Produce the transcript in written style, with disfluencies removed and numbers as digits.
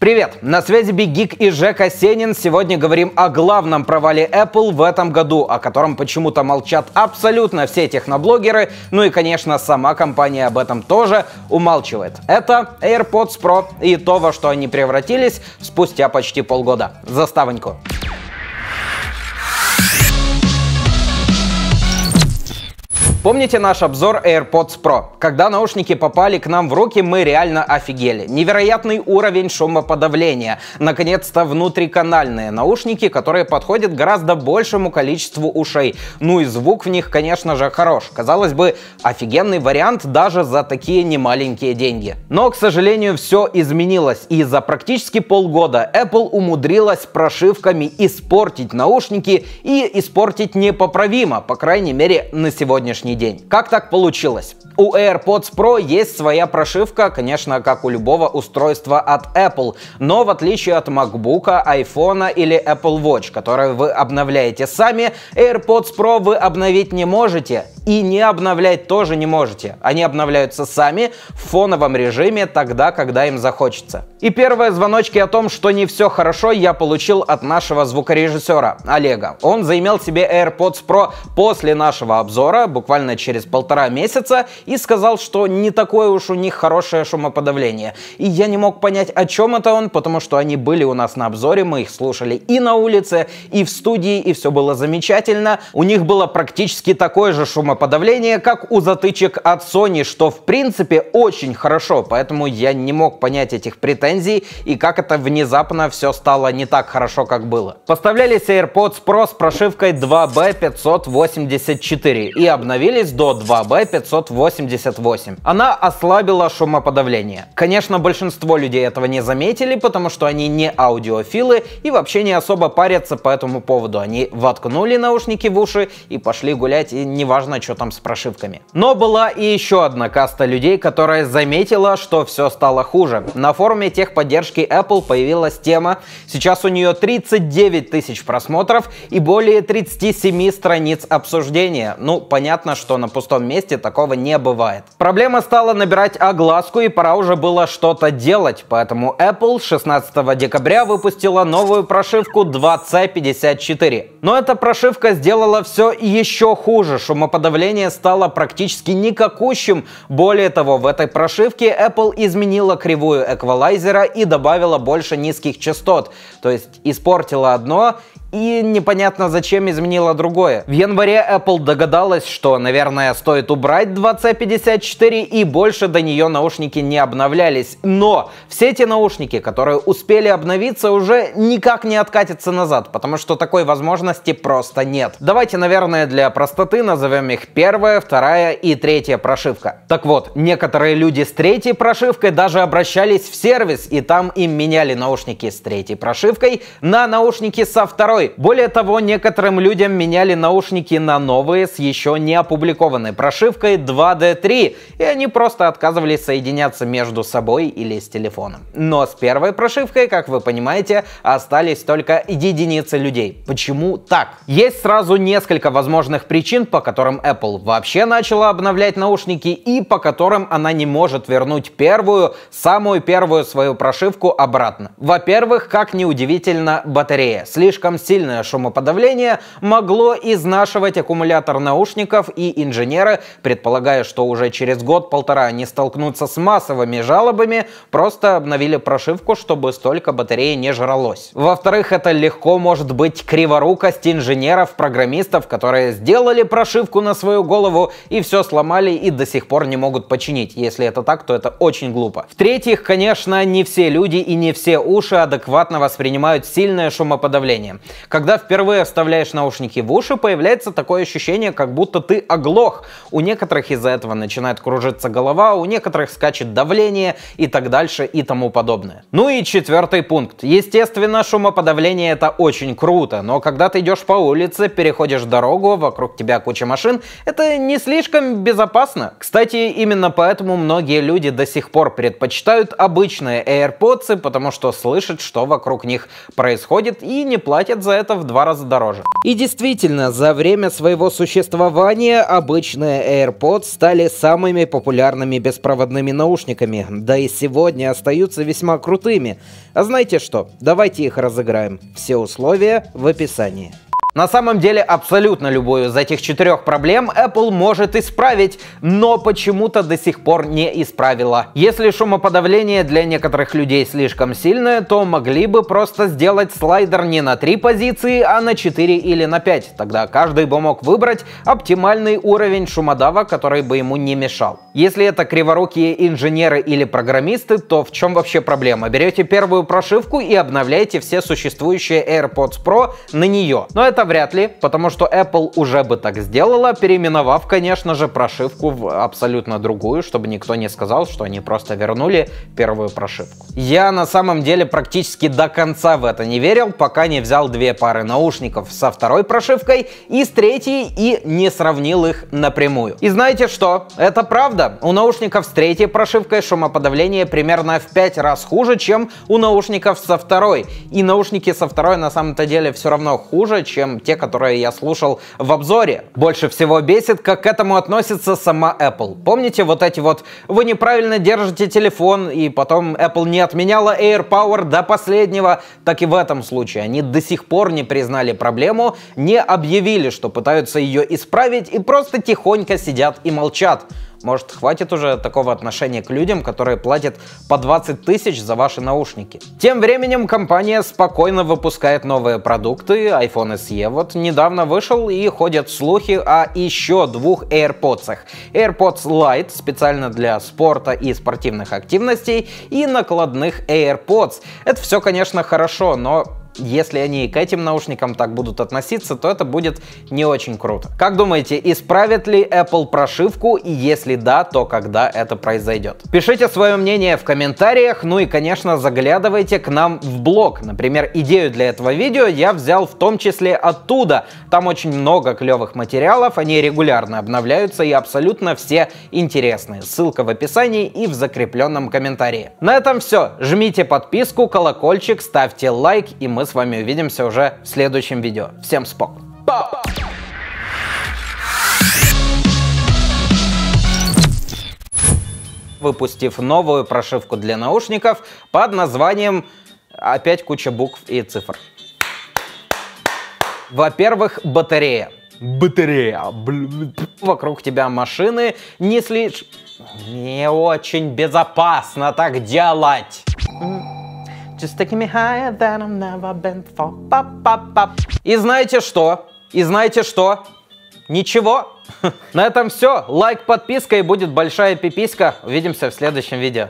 Привет! На связи BigGeek и Жека Сенин. Сегодня говорим о главном провале Apple в этом году, о котором почему-то молчат абсолютно все техноблогеры, ну и, конечно, сама компания об этом тоже умалчивает. Это AirPods Pro и то, во что они превратились спустя почти полгода. Заставоньку. Помните наш обзор AirPods Pro? Когда наушники попали к нам в руки, мы реально офигели. Невероятный уровень шумоподавления. Наконец-то внутриканальные наушники, которые подходят гораздо большему количеству ушей. Ну и звук в них, конечно же, хорош. Казалось бы, офигенный вариант даже за такие немаленькие деньги. Но, к сожалению, все изменилось. И за практически полгода Apple умудрилась прошивками испортить наушники и испортить непоправимо, по крайней мере, на сегодняшний день. Как так получилось? У AirPods Pro есть своя прошивка, конечно, как у любого устройства от Apple, но в отличие от MacBook, iPhone или Apple Watch, которые вы обновляете сами, AirPods Pro вы обновить не можете и не обновлять тоже не можете. Они обновляются сами в фоновом режиме тогда, когда им захочется. И первые звоночки о том, что не все хорошо, я получил от нашего звукорежиссера Олега. Он заимел себе AirPods Pro после нашего обзора, буквально через полтора месяца, и сказал, что не такое уж у них хорошее шумоподавление. И я не мог понять, о чем это он, потому что они были у нас на обзоре, мы их слушали и на улице, и в студии, и все было замечательно. У них было практически такое же шумоподавление, как у затычек от Sony, что в принципе очень хорошо, поэтому я не мог понять этих претензий и как это внезапно все стало не так хорошо, как было. Поставлялись AirPods Pro с прошивкой 2B584 и обновились до 2B588. Она ослабила шумоподавление. Конечно, большинство людей этого не заметили, потому что они не аудиофилы и вообще не особо парятся по этому поводу. Они воткнули наушники в уши и пошли гулять, и неважно, что там с прошивками. Но была и еще одна каста людей, которая заметила, что все стало хуже. На форуме техподдержки Apple появилась тема. Сейчас у нее 39 тысяч просмотров и более 37 страниц обсуждения. Ну, понятно, что на пустом месте такого не бывает. Проблема стала набирать огласку, и пора уже было что-то делать, поэтому Apple 16 декабря выпустила новую прошивку 2C54. Но эта прошивка сделала все еще хуже. Шумоподавление стало практически никакущим. Более того, в этой прошивке Apple изменила кривую эквалайзера и добавила больше низких частот, то есть испортила одно и непонятно зачем изменила другое. В январе Apple догадалась, что, наверное, стоит убрать 2C54, и больше до нее наушники не обновлялись. Но все те наушники, которые успели обновиться, уже никак не откатятся назад, потому что такой возможности просто нет. Давайте, наверное, для простоты назовем их первая, вторая и третья прошивка. Так вот, некоторые люди с третьей прошивкой даже обращались в сервис, и там им меняли наушники с третьей прошивкой на наушники со второй. Более того, некоторым людям меняли наушники на новые с еще не опубликованной прошивкой 2D3, и они просто отказывались соединяться между собой или с телефоном. Но с первой прошивкой, как вы понимаете, остались только единицы людей. Почему так? Есть сразу несколько возможных причин, по которым Apple вообще начала обновлять наушники и по которым она не может вернуть первую, самую первую свою прошивку обратно. Во-первых, как ни удивительно, батарея. Слишком сильное шумоподавление могло изнашивать аккумулятор наушников, и инженеры, предполагая, что уже через год-полтора они столкнутся с массовыми жалобами, просто обновили прошивку, чтобы столько батареи не жралось. Во-вторых, это легко может быть криворукость инженеров-программистов, которые сделали прошивку на свою голову и все сломали и до сих пор не могут починить. Если это так, то это очень глупо. В-третьих, конечно, не все люди и не все уши адекватно воспринимают сильное шумоподавление. Когда впервые вставляешь наушники в уши, появляется такое ощущение, как будто ты оглох. У некоторых из-за этого начинает кружиться голова, у некоторых скачет давление и так дальше и тому подобное. Ну и четвертый пункт. Естественно, шумоподавление — это очень круто, но когда ты идешь по улице, переходишь дорогу, вокруг тебя куча машин, это не слишком безопасно. Кстати, именно поэтому многие люди до сих пор предпочитают обычные AirPods, потому что слышат, что вокруг них происходит, и не платят за за это в 2 раза дороже. И действительно, за время своего существования обычные AirPods стали самыми популярными беспроводными наушниками, да и сегодня остаются весьма крутыми. А знаете что? Давайте их разыграем. Все условия в описании. На самом деле, абсолютно любую из этих 4 проблем Apple может исправить, но почему-то до сих пор не исправила. Если шумоподавление для некоторых людей слишком сильное, то могли бы просто сделать слайдер не на 3 позиции, а на 4 или на 5. Тогда каждый бы мог выбрать оптимальный уровень шумодава, который бы ему не мешал. Если это криворукие инженеры или программисты, то в чем вообще проблема? Берете первую прошивку и обновляете все существующие AirPods Pro на нее. Но это вряд ли, потому что Apple уже бы так сделала, переименовав, конечно же, прошивку в абсолютно другую, чтобы никто не сказал, что они просто вернули первую прошивку. Я на самом деле практически до конца в это не верил, пока не взял 2 пары наушников со 2-й прошивкой и с 3-й и не сравнил их напрямую. И знаете что? Это правда. У наушников с 3-й прошивкой шумоподавление примерно в 5 раз хуже, чем у наушников со 2-й. И наушники со 2-й на самом-то деле все равно хуже, чем те, которые я слушал в обзоре. Больше всего бесит, как к этому относится сама Apple. Помните вот эти вот «вы неправильно держите телефон», и потом Apple не отменяла AirPower до последнего? Так и в этом случае они до сих пор не признали проблему, не объявили, что пытаются ее исправить, и просто тихонько сидят и молчат. Может, хватит уже такого отношения к людям, которые платят по 20 тысяч за ваши наушники? Тем временем компания спокойно выпускает новые продукты. iPhone SE вот недавно вышел, и ходят слухи о еще 2 AirPods. AirPods Lite специально для спорта и спортивных активностей, и накладных AirPods. Это все, конечно, хорошо, но если они и к этим наушникам так будут относиться, то это будет не очень круто. Как думаете, исправит ли Apple прошивку, и если да, то когда это произойдет? Пишите свое мнение в комментариях, ну и, конечно, заглядывайте к нам в блог. Например, идею для этого видео я взял в том числе оттуда. Там очень много клевых материалов, они регулярно обновляются и абсолютно все интересные. Ссылка в описании и в закрепленном комментарии. На этом все. Жмите подписку, колокольчик, ставьте лайк, и мы с вами увидимся уже в следующем видео. Всем спок! Выпустив новую прошивку для наушников под названием, опять куча букв и цифр. Во-первых, батарея. Батарея. Вокруг тебя машины, не слишком... Не очень безопасно так делать. Just taking me higher than I've never been before. И знаете что? И знаете что? Ничего. На этом все. Лайк, подписка, и будет большая пиписька. Увидимся в следующем видео.